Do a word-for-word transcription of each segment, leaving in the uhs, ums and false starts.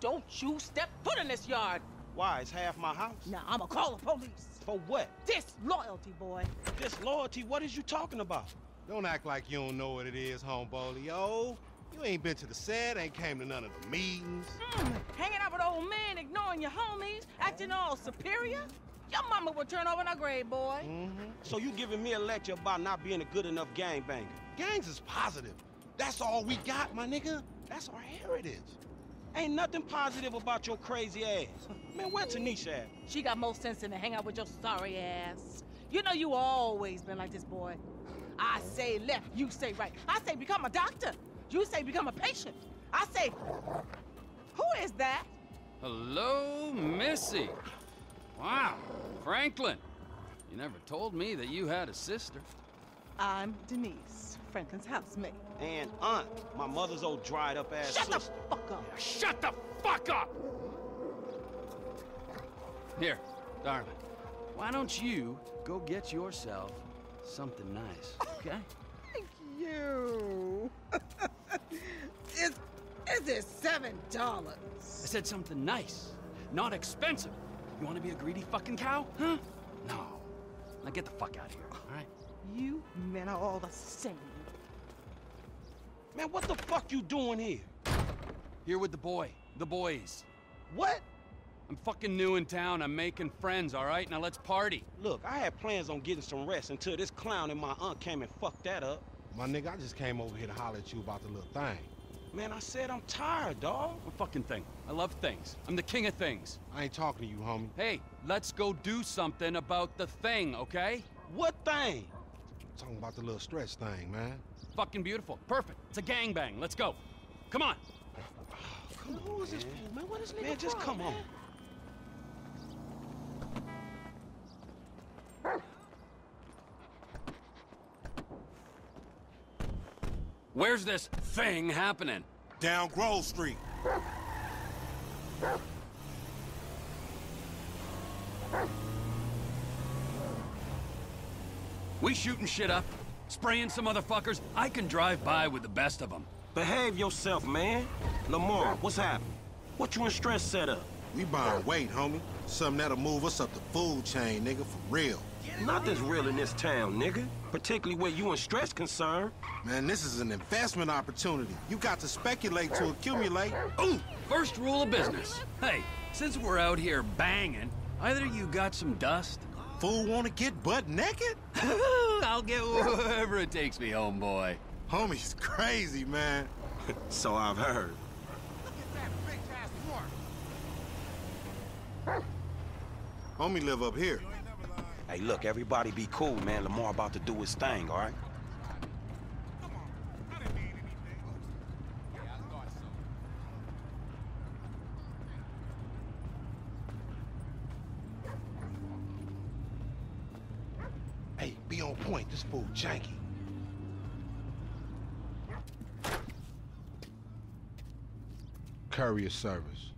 Don't you step foot in this yard. Why? It's half my house. Now, I'ma call the police. For what? Disloyalty, boy. Disloyalty? What is you talking about? Don't act like you don't know what it is, homeboy. You ain't been to the set, ain't came to none of the meetings. Mm, hanging out with old men, ignoring your homies, acting all superior. Your mama will turn over in her grave, boy. Mm-hmm. So you giving me a lecture about not being a good enough gangbanger. Gangs is positive. That's all we got, my nigga. That's our heritage. Ain't nothing positive about your crazy ass. Man, where Tanisha at? She got more sense than to hang out with your sorry ass. You know you always been like this, boy. I say left, you say right. I say become a doctor. You say become a patient. I say, who is that? Hello, Missy. Wow, Franklin. You never told me that you had a sister. I'm Denise, Franklin's housemate. And aunt, my mother's old dried-up ass sister. Shut the fuck up! Yeah, shut the fuck up! Here, darling, why don't you go get yourself something nice, okay? Thank you. Is, is it seven dollars? I said something nice, not expensive. You want to be a greedy fucking cow, huh? No. Now get the fuck out of here, all right? You men are all the same. Man, what the fuck you doing here? Here with the boy, the boys. What? I'm fucking new in town. I'm making friends, all right? Now let's party. Look, I had plans on getting some rest until this clown and my aunt came and fucked that up. My nigga, I just came over here to holler at you about the little thing. Man, I said I'm tired, dawg. What fucking thing? I love things. I'm the king of things. I ain't talking to you, homie. Hey, let's go do something about the thing, okay? What thing? I'm talking about the little stretch thing, man. Fucking beautiful. Perfect. It's a gangbang. Let's go. Come on. Oh, come on, who is this fool, man? What is nigga? Man, just call, come man. on. Where's this thing happening? Down Grove Street. We shooting shit up, spraying some motherfuckers. I can drive by with the best of them. Behave yourself, man. Lamar, what's happening? What you in stress set up? We buying weight, homie. Something that'll move us up the food chain, nigga, for real. Nothing's real in this town, nigga. Particularly where you and stress concerned. Man, this is an investment opportunity. You got to speculate to accumulate. Ooh, first rule of business. Hey, since we're out here banging, either you got some dust. Fool wanna get butt naked? I'll get wherever it takes me, homeboy. Homie's crazy, man. So I've heard. Look at that big-ass dwarf. Homie live up here. Hey, look, everybody be cool, man. Lamar about to do his thing, all right? Come on. I didn't mean anything. Yeah, I thought so. Hey, be on point. This fool Janky. Courier service.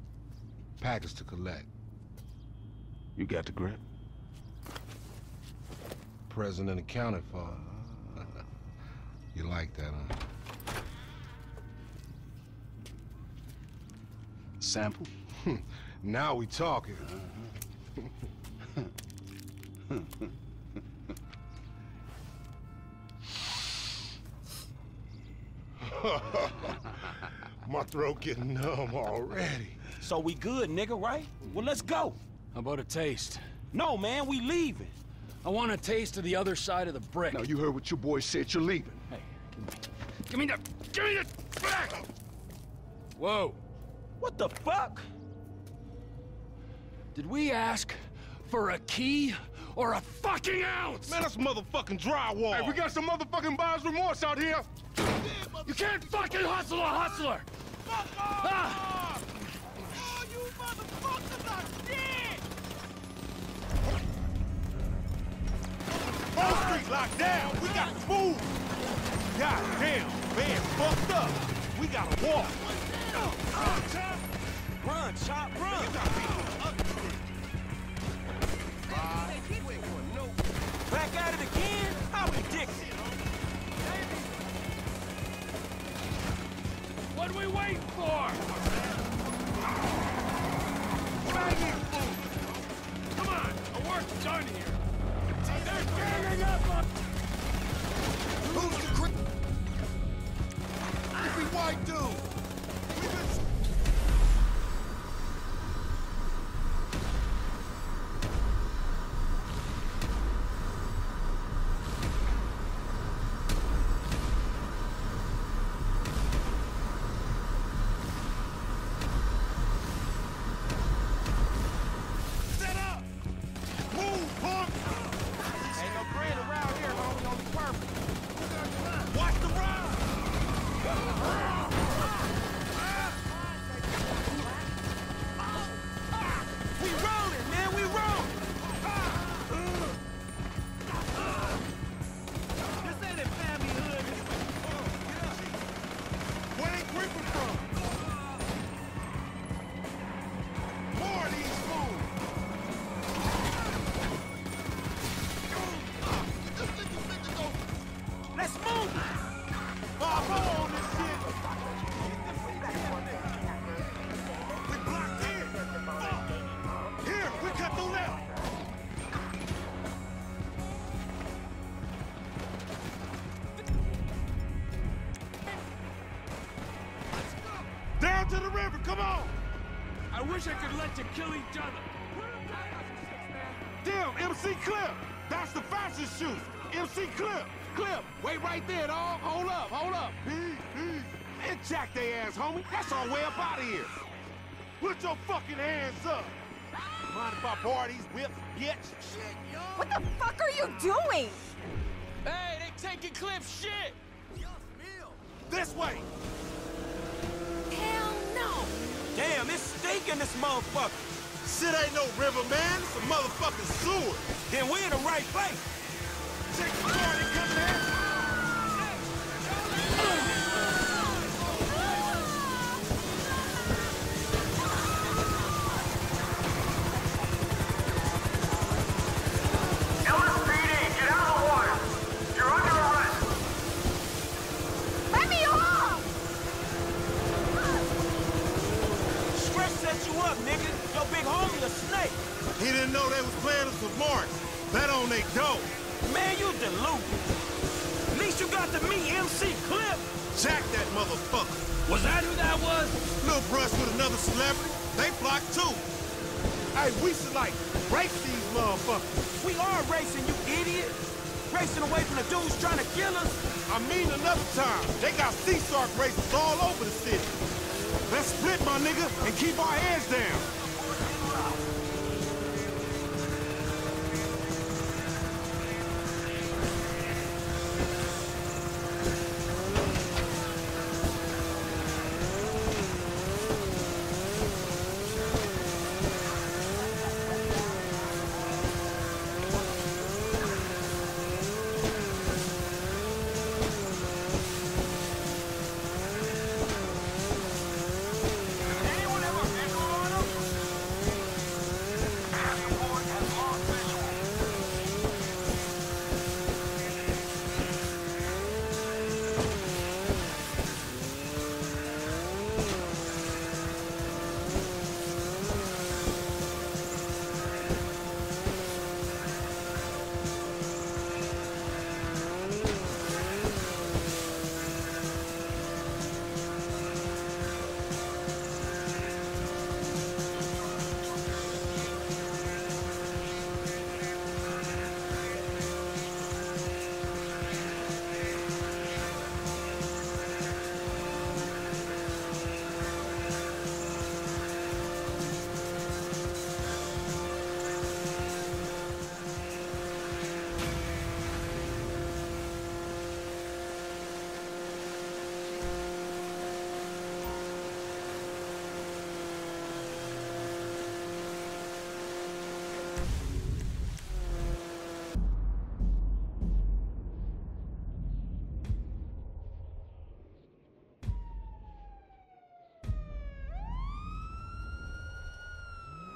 Package to collect. You got the grip? Present and accounted for. You like that, huh? Sample? Now we talking. My throat getting numb already. So we good, nigga, right? Well, let's go. How about a taste? No, man, we leaving. I want a taste of the other side of the brick. Now, you heard what your boy said. You're leaving. Hey, give me... Give me the... Give me the... Back! Whoa. What the fuck? Did we ask for a key or a fucking ounce? Man, that's motherfucking drywall. Hey, we got some motherfucking buyer's remorse out here. You can't fucking hustle a hustler! Fuck off! Ah. Oh, you motherfuckers are dead! Wall Street locked down. We got food. God damn, man, fucked up. We got a walk. Run, Chop. Run, Chop. Run. You got people up the street. Back at it again? How addicted. What are we waiting for? Come on, the work's done here. They're ganging up on... Who's the creep? Every white dude. I wish I could let you kill each other. Damn, M C Clip! That's the fastest shoot! M C Clip! Clip! Wait right there, dog! Hold up, hold up! And jack they ass, homie! That's our way up out of here! Put your fucking hands up! Mind if I borrow these whips, bitch? Shit, yo! What the fuck are you doing? Hey, they taking Clip's shit! This way! Hell no! Damn, it's stinking, this motherfucker. Shit ain't no river, man. It's a motherfucking sewer. Then we in the right place. Check the car, they come there.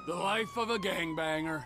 The life of a gangbanger.